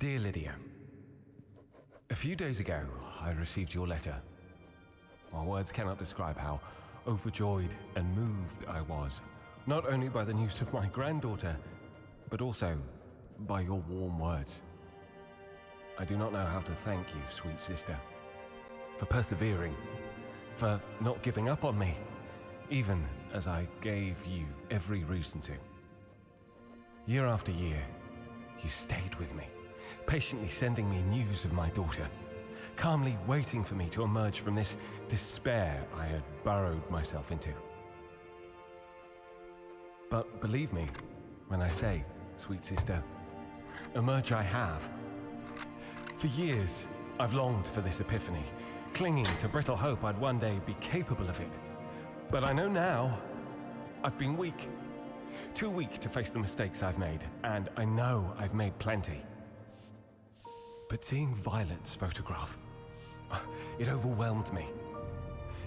Dear Lydia, a few days ago I received your letter. My words cannot describe how overjoyed and moved I was, not only by the news of my granddaughter, but also by your warm words. I do not know how to thank you, sweet sister, for persevering, for not giving up on me, even as I gave you every reason to. Year after year, you stayed with me, patiently sending me news of my daughter, calmly waiting for me to emerge from this despair I had burrowed myself into. But believe me when I say, sweet sister, emerge I have. For years, I've longed for this epiphany, clinging to brittle hope I'd one day be capable of it. But I know now, I've been weak. Too weak to face the mistakes I've made, and I know I've made plenty. But seeing Violet's photograph, it overwhelmed me.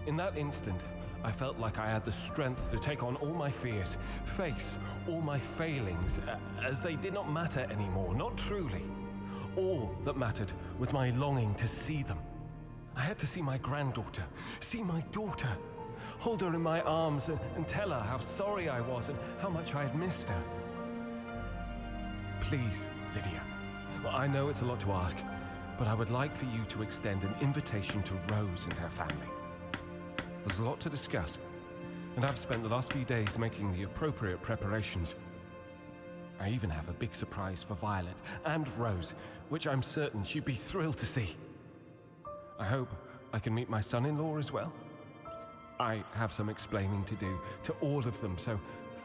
In that instant, I felt like I had the strength to take on all my fears, face all my failings, as they did not matter anymore, not truly. All that mattered was my longing to see them. I had to see my granddaughter, see my daughter, hold her in my arms and tell her how sorry I was and how much I had missed her. Please, Lydia, I know it's a lot to ask, but I would like for you to extend an invitation to Rose and her family. There's a lot to discuss, and I've spent the last few days making the appropriate preparations. I even have a big surprise for Violet and Rose, which I'm certain she'd be thrilled to see. I hope I can meet my son-in-law as well. I have some explaining to do to all of them, so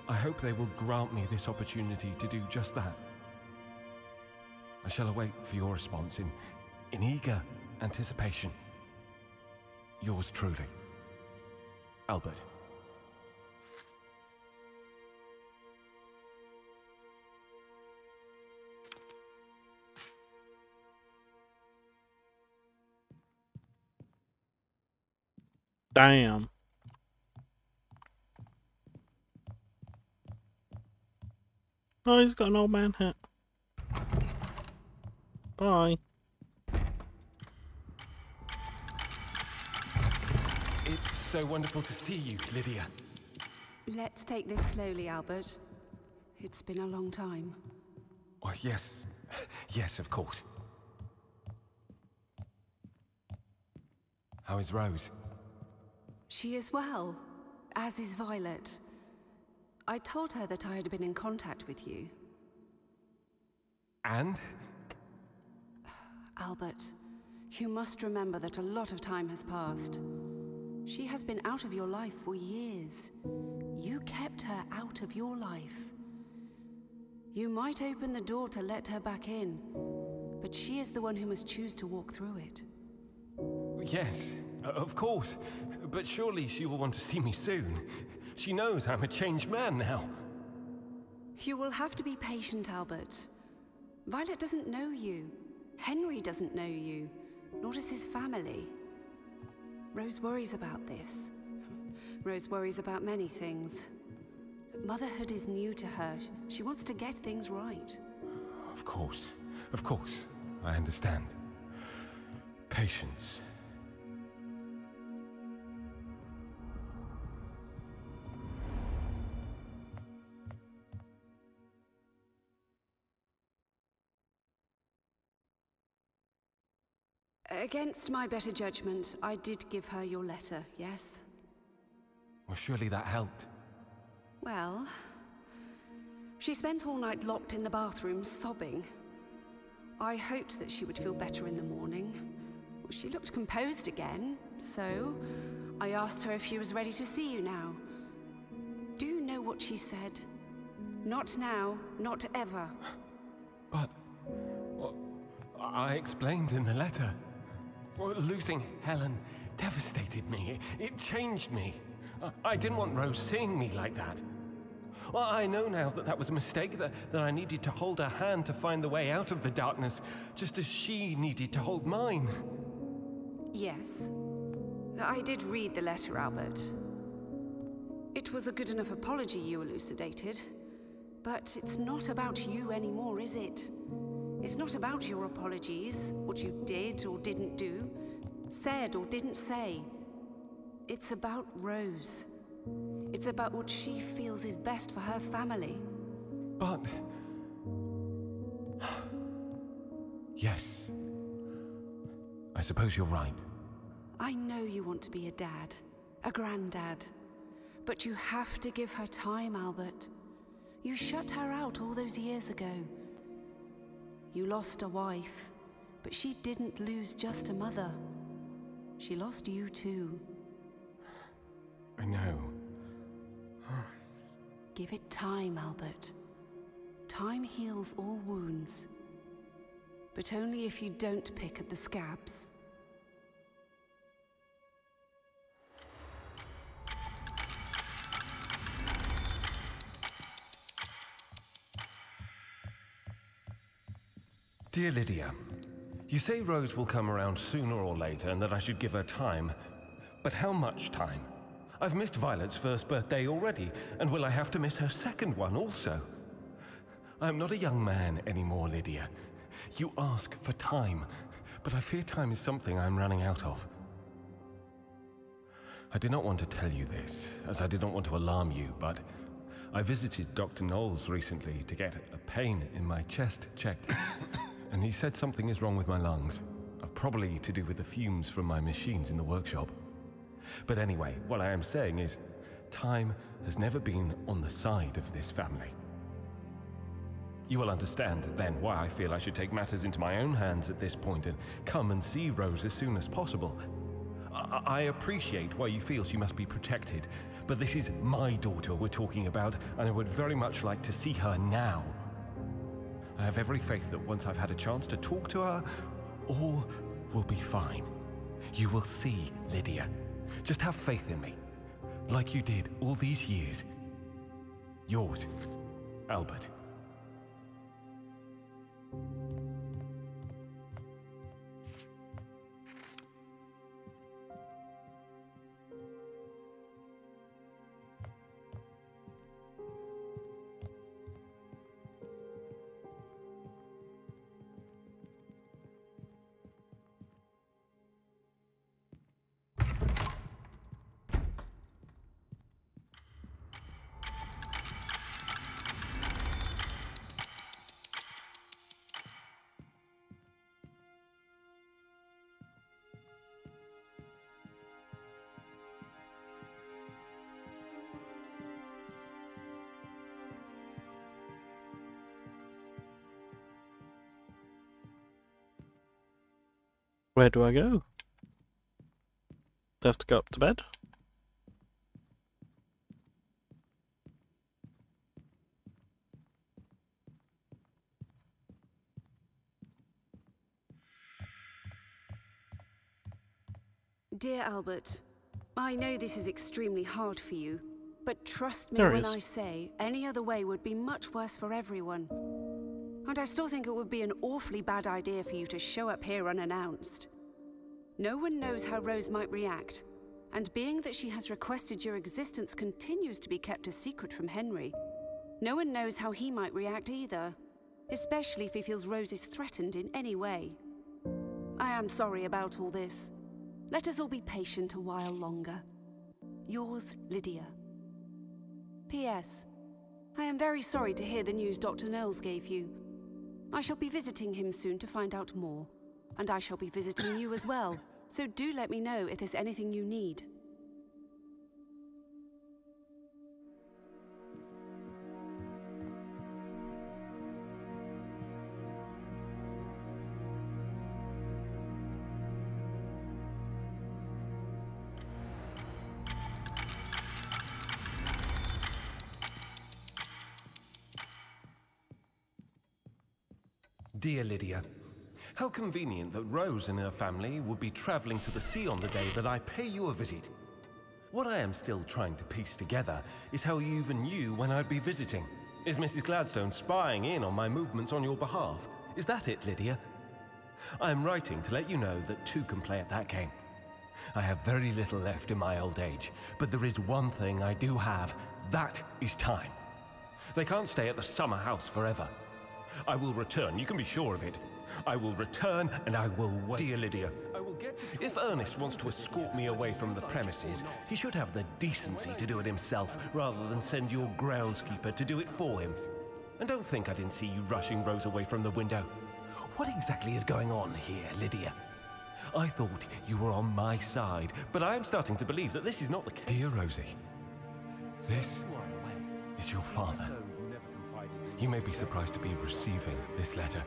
I hope they will grant me this opportunity to do just that. I shall await for your response in eager anticipation. Yours truly, Albert. Damn. Oh, he's got an old man hat. Bye. It's so wonderful to see you, Lydia. Let's take this slowly, Albert. It's been a long time. Oh, yes. Yes, of course. How is Rose? She is well, as is Violet. I told her that I had been in contact with you. And? Albert, you must remember that a lot of time has passed. She has been out of your life for years. You kept her out of your life. You might open the door to let her back in, but she is the one who must choose to walk through it. Yes, of course, but surely she will want to see me soon. She knows I'm a changed man now. You will have to be patient, Albert. Violet doesn't know you. Henry doesn't know you, nor does his family. Rose worries about this. Rose worries about many things. Motherhood is new to her. She wants to get things right. Of course, I understand. Patience. Against my better judgment, I did give her your letter, yes? Well, surely that helped. Well, she spent all night locked in the bathroom, sobbing. I hoped that she would feel better in the morning. She looked composed again, so I asked her if she was ready to see you now. Do you know what she said? Not now, not ever. But well, I explained in the letter. Losing Helen devastated me. It changed me. I didn't want Rose seeing me like that. Well, I know now that that was a mistake, that I needed to hold her hand to find the way out of the darkness, just as she needed to hold mine. Yes. I did read the letter, Albert. It was a good enough apology you elucidated, but it's not about you anymore, is it? It's not about your apologies, what you did or didn't do, said or didn't say. It's about Rose. It's about what she feels is best for her family. But... yes. I suppose you're right. I know you want to be a dad, a granddad. But you have to give her time, Albert. You shut her out all those years ago. You lost a wife, but she didn't lose just a mother. She lost you too. I know. Give it time, Albert. Time heals all wounds. But only if you don't pick at the scabs. Dear Lydia, you say Rose will come around sooner or later and that I should give her time. But how much time? I've missed Violet's first birthday already, and will I have to miss her second one also? I'm not a young man anymore, Lydia. You ask for time, but I fear time is something I'm running out of. I did not want to tell you this, as I did not want to alarm you, but I visited Dr. Knowles recently to get a pain in my chest checked. And he said something is wrong with my lungs, probably to do with the fumes from my machines in the workshop. But anyway, what I am saying is, time has never been on the side of this family. You will understand, then, why I feel I should take matters into my own hands at this point and come and see Rose as soon as possible. I appreciate why you feel she must be protected, but this is my daughter we're talking about, and I would very much like to see her now. I have every faith that once I've had a chance to talk to her, all will be fine. You will see, Lydia. Just have faith in me, like you did all these years. Yours, Albert. Where do I go? I have to go up to bed. Dear Albert, I know this is extremely hard for you, but trust me when I say any other way would be much worse for everyone. And I still think it would be an awfully bad idea for you to show up here unannounced. No one knows how Rose might react, and being that she has requested your existence continues to be kept a secret from Henry, no one knows how he might react either, especially if he feels Rose is threatened in any way. I am sorry about all this. Let us all be patient a while longer. Yours, Lydia. P.S. I am very sorry to hear the news Dr. Knowles gave you. I shall be visiting him soon to find out more, and I shall be visiting you as well, so do let me know if there's anything you need. Dear Lydia, how convenient that Rose and her family would be traveling to the sea on the day that I pay you a visit. What I am still trying to piece together is how you even knew when I'd be visiting. Is Mrs. Gladstone spying in on my movements on your behalf? Is that it, Lydia? I am writing to let you know that two can play at that game. I have very little left in my old age, but there is one thing I do have. That is time. They can't stay at the summer house forever. I will return, you can be sure of it. I will return and I will wait. Dear Lydia, if Ernest wants to escort me away from the premises, he should have the decency to do it himself rather than send your groundskeeper to do it for him. And don't think I didn't see you rushing Rose away from the window. What exactly is going on here, Lydia? I thought you were on my side, but I am starting to believe that this is not the case. Dear Rosie, this is your father. You may be surprised to be receiving this letter.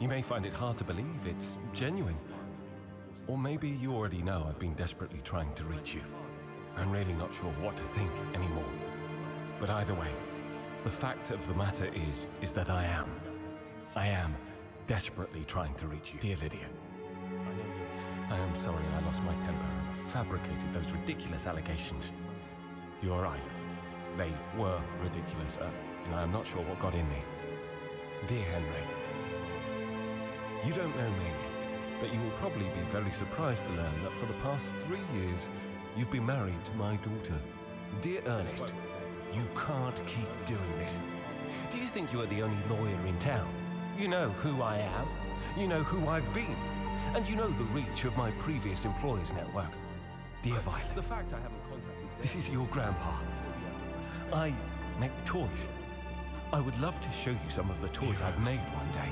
You may find it hard to believe it's genuine. Or maybe you already know I've been desperately trying to reach you. I'm really not sure what to think anymore. But either way, the fact of the matter is that I am desperately trying to reach you. Dear Lydia, I am sorry I lost my temper and fabricated those ridiculous allegations. You are right. They were ridiculous, and I'm not sure what got in me. Dear Henry, you don't know me, but you will probably be very surprised to learn that for the past 3 years, you've been married to my daughter. Dear Ernest, you can't keep doing this. Do you think you are the only lawyer in town? You know who I am, you know who I've been, and you know the reach of my previous employers' network. Dear Violet, the fact I haven't contacted this is your grandpa. I make toys. I would love to show you some of the toys I've made one day.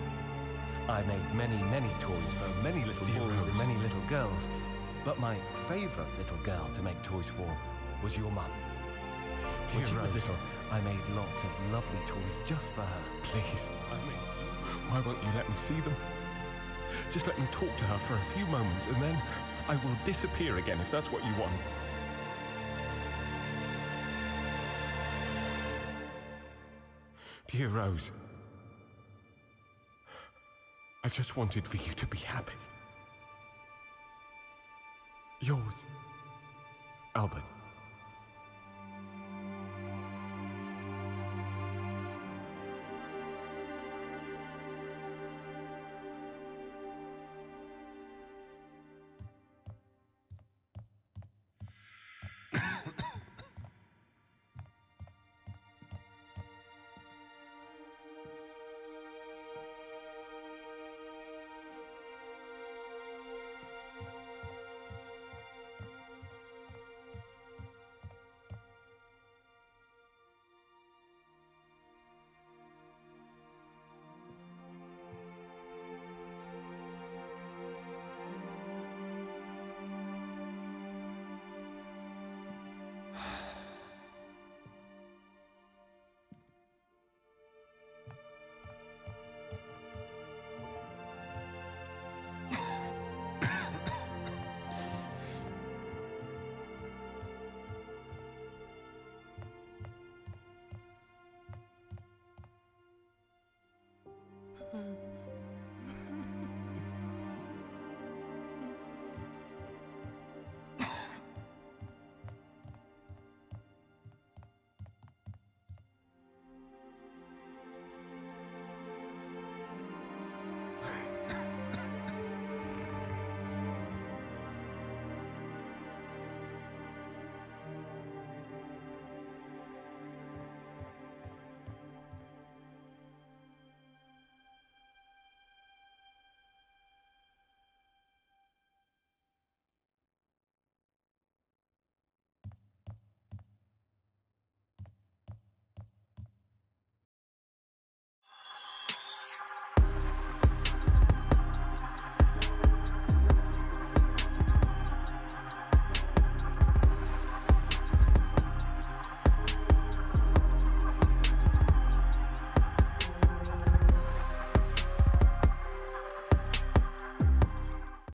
I made many, many toys for many little boys and many little girls, but my favourite little girl to make toys for was your mum. When she was little, I made lots of lovely toys just for her. Please, why won't you let me see them? Just let me talk to her for a few moments and then I will disappear again if that's what you want. Dear Rose, I just wanted for you to be happy. Yours, Albert.